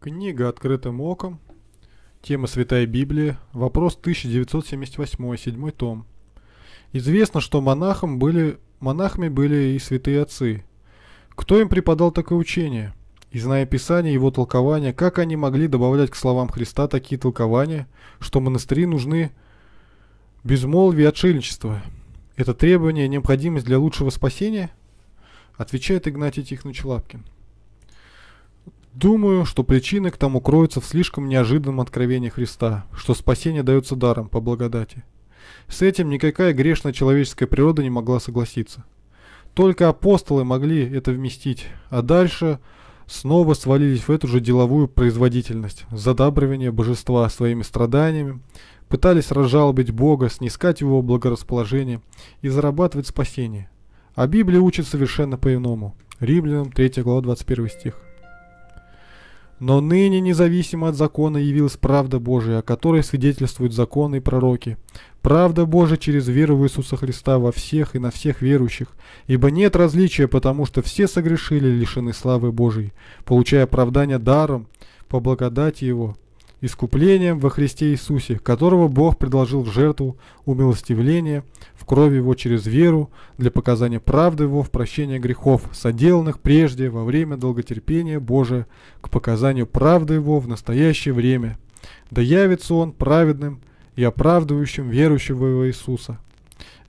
Книга «Открытым оком». Тема «Святая Библия». Вопрос 1978, 7 том. Известно, что монахами были и святые отцы. Кто им преподал такое учение? И зная Писание и его толкования, как они могли добавлять к словам Христа такие толкования, что монастыри нужны безмолвие и отшельничество? Это требование и необходимость для лучшего спасения? Отвечает Игнатий Тихоныч Лапкин. Думаю, что причины к тому кроются в слишком неожиданном откровении Христа, что спасение дается даром, по благодати. С этим никакая грешная человеческая природа не могла согласиться. Только апостолы могли это вместить, а дальше снова свалились в эту же деловую производительность, задабривание божества своими страданиями, пытались разжалобить Бога, снискать его благорасположение и зарабатывать спасение. А Библия учит совершенно по-иному. Римлянам 3 глава 21 стих. «Но ныне, независимо от закона, явилась правда Божия, о которой свидетельствуют законы и пророки. Правда Божия через веру в Иисуса Христа во всех и на всех верующих, ибо нет различия, потому что все согрешили, лишены славы Божией, получая оправдание даром, по благодати Его, искуплением во Христе Иисусе, которого Бог предложил в жертву умилостивления в крови Его через веру для показания правды Его в прощении грехов, соделанных прежде во время долготерпения Божия, к показанию правды Его в настоящее время. Да явится Он праведным и оправдывающим верующего Иисуса.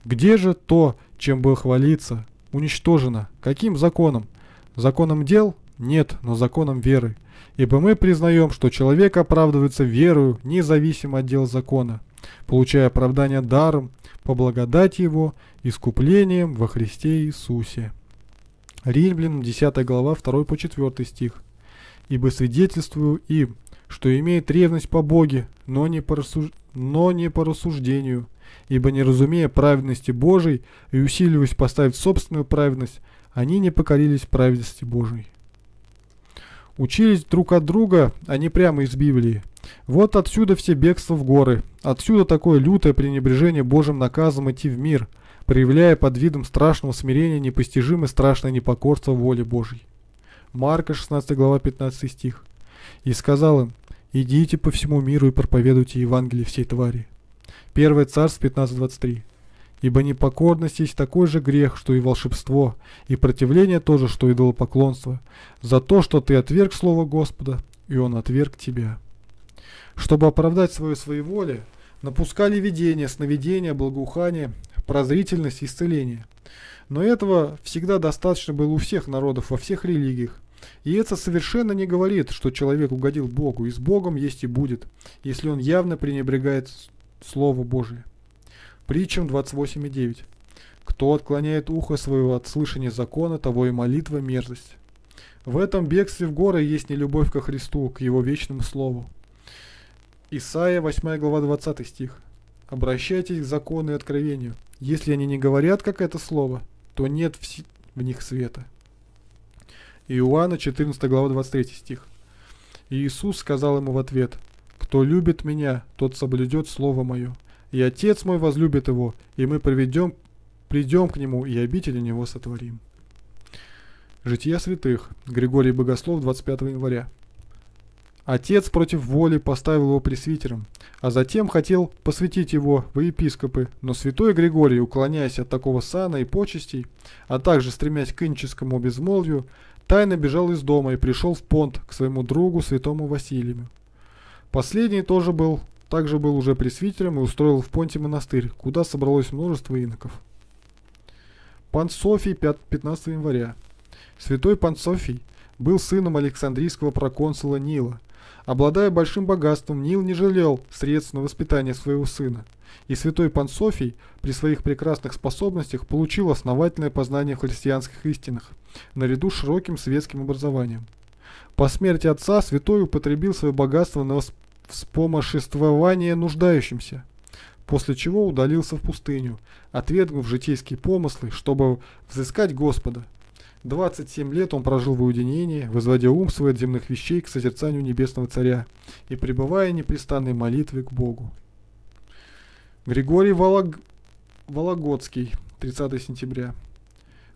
Где же то, чем было хвалиться, уничтожено? Каким законом? Законом дел? Нет, но законом веры. Ибо мы признаем, что человек оправдывается верою, независимо от дел закона, получая оправдание даром, по благодати Его, искуплением во Христе Иисусе». Римлянам 10 глава 2 по 4 стих. «Ибо свидетельствую им, что имеет ревность по Боге, но не по рассуждению, ибо не разумея праведности Божией и усиливаясь поставить собственную праведность, они не покорились праведности Божией». Учились друг от друга, а не прямо из Библии. Вот отсюда все бегства в горы, отсюда такое лютое пренебрежение Божьим наказом идти в мир, проявляя под видом страшного смирения непостижимо страшное непокорство воле Божьей. Марка 16 глава 15 стих. «И сказал им: идите по всему миру и проповедуйте Евангелие всей твари». 1 Царств 15:23. «Ибо непокорность есть такой же грех, что и волшебство, и противление тоже, что идолопоклонство, за то, что ты отверг слово Господа, и Он отверг тебя». Чтобы оправдать свое своеволие, напускали видение, сновидение, благоухание, прозрительность, исцеление. Но этого всегда достаточно было у всех народов, во всех религиях. И это совершенно не говорит, что человек угодил Богу, и с Богом есть и будет, если он явно пренебрегает Слово Божие. Притчам 28:9. «Кто отклоняет ухо своего от слышания закона, того и молитва мерзость». В этом бегстве в горы есть нелюбовь ко Христу, к Его вечному Слову. Исайя 8 глава 20 стих. «Обращайтесь к закону и откровению. Если они не говорят, как это слово, то нет в них света». Иоанна 14 глава 23 стих. «Иисус сказал ему в ответ: кто любит меня, тот соблюдет слово мое, и Отец мой возлюбит его, и мы придем к нему, и обитель у него сотворим». Жития святых. Григорий Богослов, 25 января. Отец против воли поставил его пресвитером, а затем хотел посвятить его во епископы, но святой Григорий, уклоняясь от такого сана и почестей, а также стремясь к иническому безмолвию, тайно бежал из дома и пришел в Понт к своему другу, святому Василию. Последний также был уже пресвитером и устроил в Понте монастырь, куда собралось множество иноков. Пансофий, 15 января. Святой Пансофий был сыном Александрийского проконсула Нила. Обладая большим богатством, Нил не жалел средств на воспитание своего сына, и святой Пансофий при своих прекрасных способностях получил основательное познание в христианских истинах, наряду с широким светским образованием. По смерти отца святой употребил свое богатство на вспомоществование нуждающимся, после чего удалился в пустыню, отвергнув житейские помыслы, чтобы взыскать Господа. 27 лет он прожил в уединении, возводя ум свой от земных вещей к созерцанию небесного царя и пребывая в непрестанной молитве к Богу. Григорий Вологодский, 30 сентября.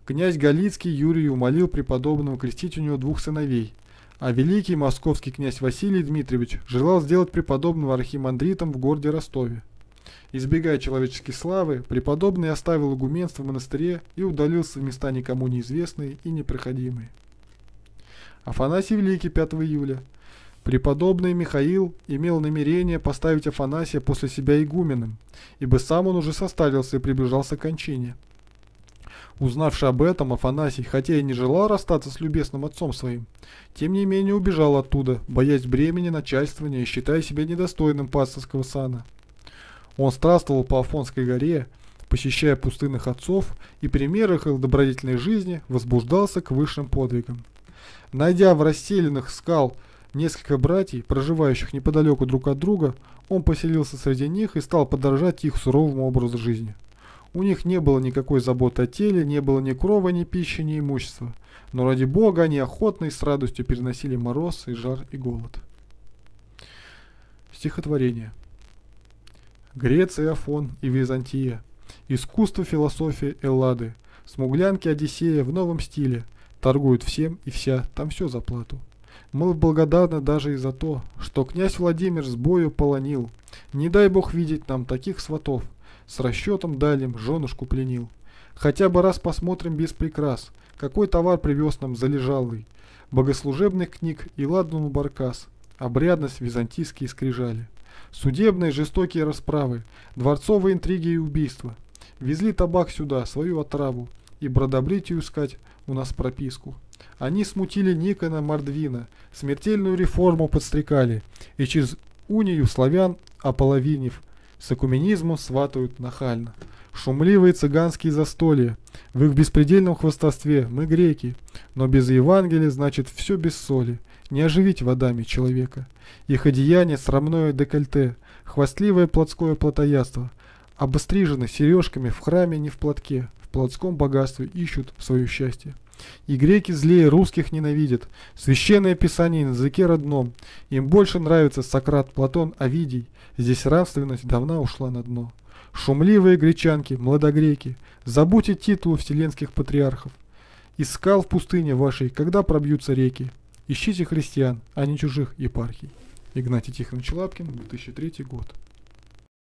Князь Галицкий Юрий умолил преподобного крестить у него двух сыновей, а великий московский князь Василий Дмитриевич желал сделать преподобного архимандритом в городе Ростове. Избегая человеческой славы, преподобный оставил игуменство в монастыре и удалился в места никому неизвестные и непроходимые. Афанасий Великий, 5 июля. Преподобный Михаил имел намерение поставить Афанасия после себя игуменом, ибо сам он уже состарился и приближался к кончине. Узнавший об этом, Афанасий, хотя и не желал расстаться с любезным отцом своим, тем не менее убежал оттуда, боясь бремени начальствования и считая себя недостойным пастырского сана. Он странствовал по Афонской горе, посещая пустынных отцов, и пример их добродетельной жизни возбуждался к высшим подвигам. Найдя в расселенных скал несколько братьев, проживающих неподалеку друг от друга, он поселился среди них и стал подражать их суровому образу жизни. У них не было никакой заботы о теле, не было ни крова, ни пищи, ни имущества. Но ради Бога они охотно и с радостью переносили мороз и жар и голод. Стихотворение. Греция, Афон и Византия. Искусство, философия, Эллады. Смуглянки Одиссея в новом стиле. Торгуют всем и вся, там все за плату. Мы благодарны даже и за то, что князь Владимир с бою полонил. Не дай Бог видеть нам таких сватов. С расчетом дальним женушку пленил. Хотя бы раз посмотрим без прикрас, какой товар привез нам залежалый. Богослужебных книг и ладану баркас, обрядность византийские скрижали. Судебные жестокие расправы, дворцовые интриги и убийства. Везли табак сюда, свою отраву, и бродобритию искать у нас прописку. Они смутили Никона Мордвина, смертельную реформу подстрекали, и через унию славян ополовинив, с экуменизмом сватают нахально. Шумливые цыганские застолья, в их беспредельном хвастовстве мы греки, но без Евангелия значит все без соли, не оживить водами человека. Их одеяние срамное декольте, хвастливое плотское плотоядство, обострижены сережками в храме не в платке, в плотском богатстве ищут свое счастье. И греки злее русских ненавидят, священное писание на языке родном, им больше нравится Сократ, Платон, Овидий, здесь равственность давно ушла на дно. Шумливые гречанки, младогреки, забудьте титулы вселенских патриархов. Из скал в пустыне вашей, когда пробьются реки, ищите христиан, а не чужих епархий. Игнатий Тихоныч Лапкин, 2003 год.